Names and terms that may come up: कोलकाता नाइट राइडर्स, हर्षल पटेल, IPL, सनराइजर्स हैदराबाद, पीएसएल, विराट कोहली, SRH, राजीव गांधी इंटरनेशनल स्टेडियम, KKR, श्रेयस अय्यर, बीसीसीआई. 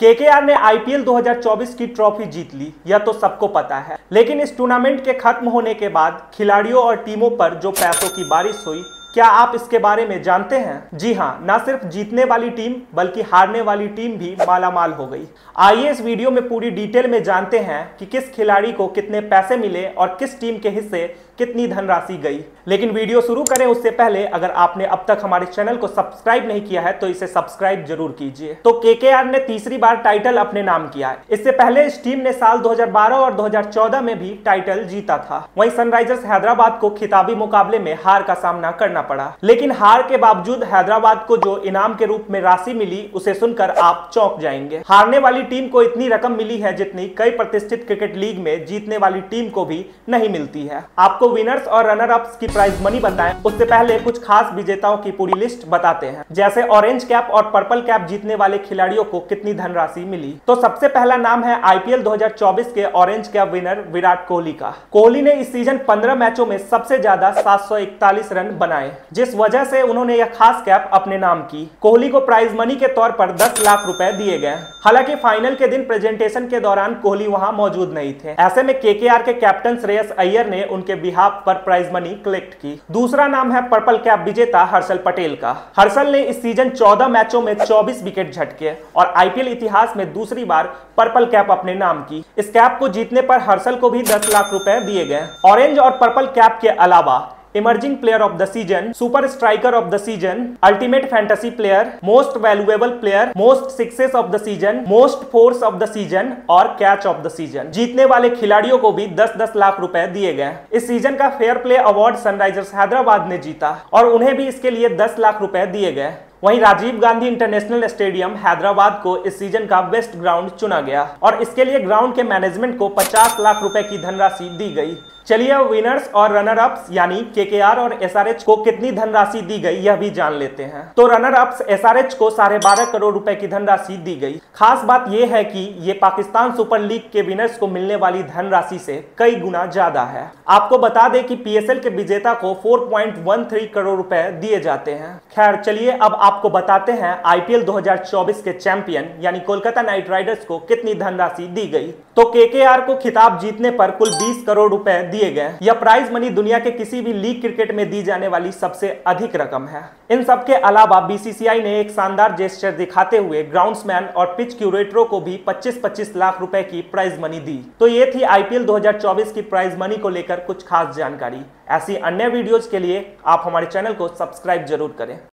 KKR ने IPL 2024 की trophy जीत ली, यह तो सबको पता है। लेकिन इस टूर्नामेंट के खत्म होने के बाद खिलाड़ियों और टीमों पर जो पैसों की बारिश हुई, क्या आप इसके बारे में जानते हैं? जी हाँ, न सिर्फ जीतने वाली टीम बल्कि हारने वाली टीम भी मालामाल हो गई। आइए इस वीडियो में पूरी डिटेल में जानते हैं कि किस खिलाड़ी को कितने पैसे मिले और किस टीम के हिस्से कितनी धनराशि गई। लेकिन वीडियो शुरू करें उससे पहले अगर आपने अब तक हमारे चैनल को सब्सक्राइब नहीं किया है तो इसे सब्सक्राइब जरूर कीजिए। तो केकेआर ने तीसरी बार टाइटल अपने नाम किया है। इससे पहले इस टीम ने साल 2012 और 2014 में भी टाइटल जीता था। वहीं सनराइजर्स हैदराबाद को खिताबी मुकाबले में हार का सामना करना पड़ा। लेकिन हार के बावजूद हैदराबाद को जो इनाम के रूप में राशि मिली उसे सुनकर आप चौंक जाएंगे। हारने वाली टीम को इतनी रकम मिली है जितनी कई प्रतिष्ठित क्रिकेट लीग में जीतने वाली टीम को भी नहीं मिलती है। आपको विनर्स और रनर अप्स की प्राइज मनी बताएं, उससे पहले कुछ खास विजेताओं की पूरी लिस्ट बताते हैं, जैसे ऑरेंज कैप और पर्पल कैप जीतने वाले खिलाड़ियों को कितनी धनराशि मिली। तो सबसे पहला नाम है आईपीएल 2024 के orange cap winner विराट कोहली का। कोहली ने इस सीजन 15 मैचों में सबसे ज्यादा 741 रन बनाए, जिस वजह से उन्होंने यह खास कैप अपने नाम की। कोहली को प्राइज मनी के तौर पर 10 लाख रुपए दिए गए। हालांकि फाइनल के दिन प्रेजेंटेशन के दौरान कोहली वहां मौजूद नहीं थे। ऐसे में केकेआर के कैप्टन श्रेयस अय्यर ने उनके बिहाफ पर प्राइज मनी कलेक्ट की। दूसरा नाम है पर्पल कैप विजेता हर्षल पटेल का। हर्षल ने इस सीजन 14 मैचों में 24 विकेट झटके और आईपीएल इतिहास में दूसरी बार पर्पल कैप अपने नाम की। इस कैप को जीतने पर हर्षल को भी 10 लाख रुपए दिए गए। ऑरेंज और पर्पल कैप के अलावा emerging player of the season, super striker of the season, ultimate fantasy player, most valuable player, most sixes of the season, most fours of the season और कैच ऑफ द सीजन जीतने वाले खिलाड़ियों को भी 10-10 लाख रुपए दिए गए। इस सीजन का fair play award सनराइजर्स हैदराबाद ने जीता और उन्हें भी इसके लिए 10 लाख रुपए दिए गए। वहीं राजीव गांधी इंटरनेशनल स्टेडियम हैदराबाद को इस सीजन का बेस्ट ग्राउंड चुना गया और इसके लिए ग्राउंड के मैनेजमेंट को 50 लाख रुपए की धनराशि दी गई। चलिए विनर्स और रनर अप्स यानी केकेआर और एसआरएच को कितनी धनराशि दी गई यह भी जान लेते हैं। तो रनर अप्स एसआरएच को 12.5 करोड़ रुपए की धनराशि दी गई। खास बात यह है कि ये पाकिस्तान सुपर लीग के विनर्स को मिलने वाली धनराशि से कई गुना ज्यादा है। आपको बता दें कि पीएसएल के विजेता को 4.13 करोड़ रुपए दिए जाते हैं। खैर चलिए अब आपको बताते हैं आईपीएल 2024 के चैंपियन यानी कोलकाता नाइट राइडर्स को कितनी धनराशि दी गई। तो केकेआर को खिताब जीतने पर कुल 20 करोड़ रुपए दिए गए। यह प्राइज मनी दुनिया के किसी भी लीग क्रिकेट में दी जाने वाली सबसे अधिक रकम है। इन सब के अलावा बीसीसीआई ने एक शानदार जेस्चर दिखाते हुए ग्राउंड्समैन और पिच क्यूरेटरों को भी 25-25 लाख रुपए की प्राइज मनी दी। तो ये थी आईपीएल 2024 की प्राइज मनी को लेकर कुछ खास जानकारी। ऐसी अन्य वीडियोज के लिए आप हमारे चैनल को सब्सक्राइब जरूर करें।